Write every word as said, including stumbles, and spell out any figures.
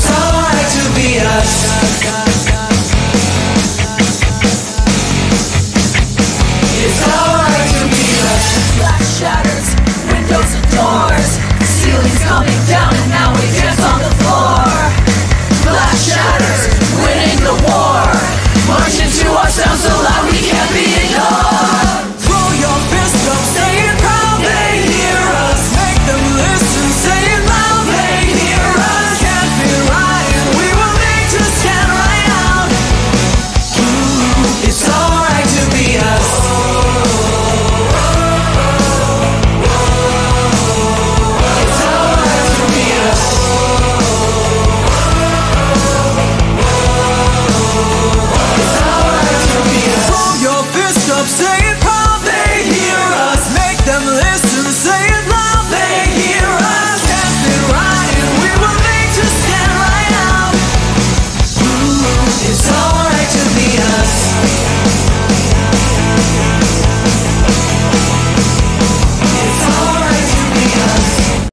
It's alright to be us.